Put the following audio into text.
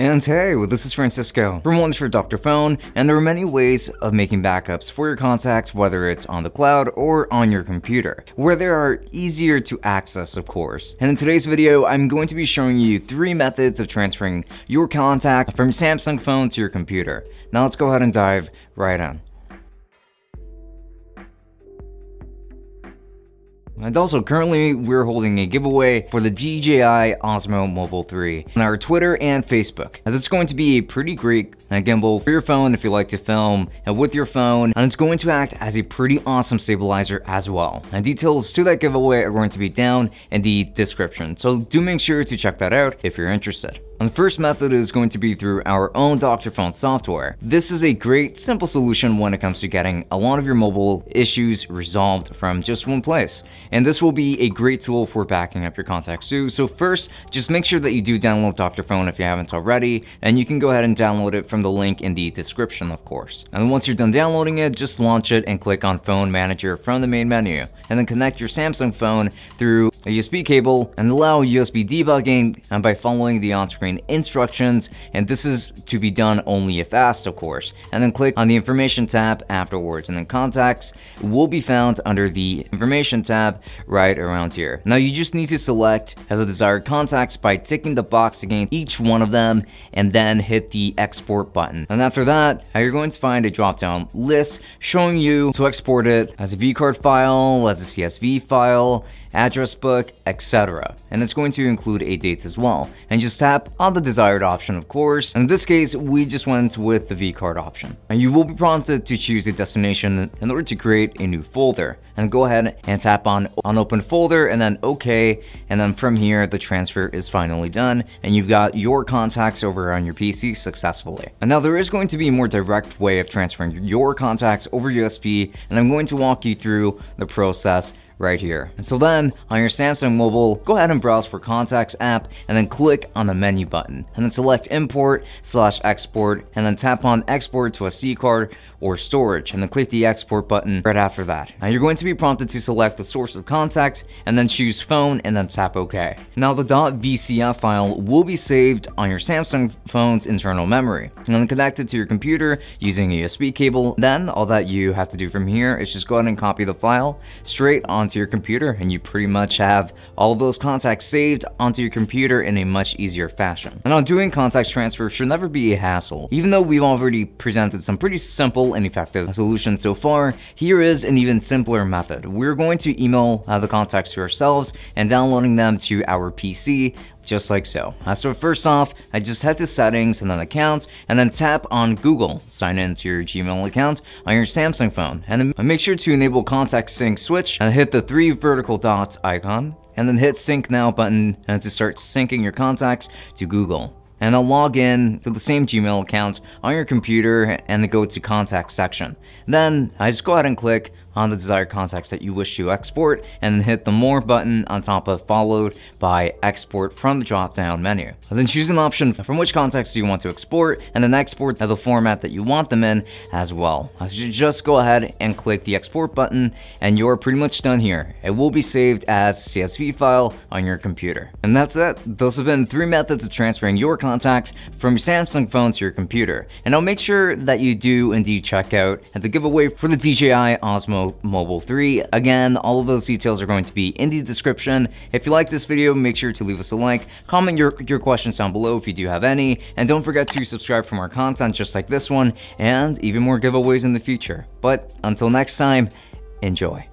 And hey, well, this is Francisco from Wondershare Dr.Fone, and there are many ways of making backups for your contacts, whether it's on the cloud or on your computer, where they are easier to access, of course. And in today's video, I'm going to be showing you 3 methods of transferring your contact from your Samsung phone to your computer. Now let's go ahead and dive right in. And also, currently, we're holding a giveaway for the DJI Osmo Mobile 3 on our Twitter and Facebook. Now, this is going to be a pretty great gimbal for your phone if you like to film with your phone, and it's going to act as a pretty awesome stabilizer as well. And details to that giveaway are going to be down in the description, so do make sure to check that out if you're interested. And the first method is going to be through our own Dr.Fone software. This is a great, simple solution when it comes to getting a lot of your mobile issues resolved from just one place. And this will be a great tool for backing up your contacts too. So first, just make sure that you do download Dr.Fone if you haven't already, and you can go ahead and download it from the link in the description, of course. And then once you're done downloading it, just launch it and click on Phone Manager from the main menu, and then connect your Samsung phone through a USB cable and allow USB debugging and by following the on-screen instructions, and this is to be done only if asked, of course. And then click on the information tab afterwards, and then contacts will be found under the information tab right around here. Now you just need to select the desired contacts by ticking the box against each one of them, and then hit the export button. And after that, you're going to find a drop-down list showing you to export it as a vCard file, as a CSV file, address book, etc. And it's going to include a date as well. And just tap on the desired option, of course. And in this case, we just went with the vCard option. And you will be prompted to choose a destination in order to create a new folder. And go ahead and tap on open folder and then OK. And then from here, the transfer is finally done. And you've got your contacts over on your PC successfully. And now there is going to be a more direct way of transferring your contacts over USB. And I'm going to walk you through the process right here. And so then on your Samsung mobile, go ahead and browse for Contacts app and then click on the menu button and then select import/export and then tap on export to SD card or storage and then click the export button right after that. Now you're going to be prompted to select the source of contact and then choose phone and then tap OK. Now the .vcf file will be saved on your Samsung phone's internal memory and then connected to your computer using a USB cable. Then all that you have to do from here is just go ahead and copy the file straight on to your computer, and you pretty much have all of those contacts saved onto your computer in a much easier fashion. And on doing contacts transfer should never be a hassle. Even though we've already presented some pretty simple and effective solutions so far, here is an even simpler method. We're going to email the contacts to ourselves and downloading them to our PC, just like so. So first off, I just head to settings and then accounts and then tap on Google, sign in to your Gmail account on your Samsung phone, and then make sure to enable contact sync switch and hit the 3 vertical dots icon and then hit sync now button and to start syncing your contacts to Google. And I'll log in to the same Gmail account on your computer and then go to contact section. Then I just go ahead and click on the desired contacts that you wish to export and then hit the more button on top of followed by export from the drop down menu. And then choose an option from which contacts you want to export and then export the format that you want them in as well. So you just go ahead and click the export button and you're pretty much done here. It will be saved as a CSV file on your computer. And that's it. Those have been 3 methods of transferring your contacts from your Samsung phone to your computer. And I'll make sure that you do indeed check out the giveaway for the DJI Osmo Mobile 3. Again, all of those details are going to be in the description. If you like this video, make sure to leave us a like, comment your questions down below if you do have any, and don't forget to subscribe for more content just like this one and even more giveaways in the future. But until next time, enjoy.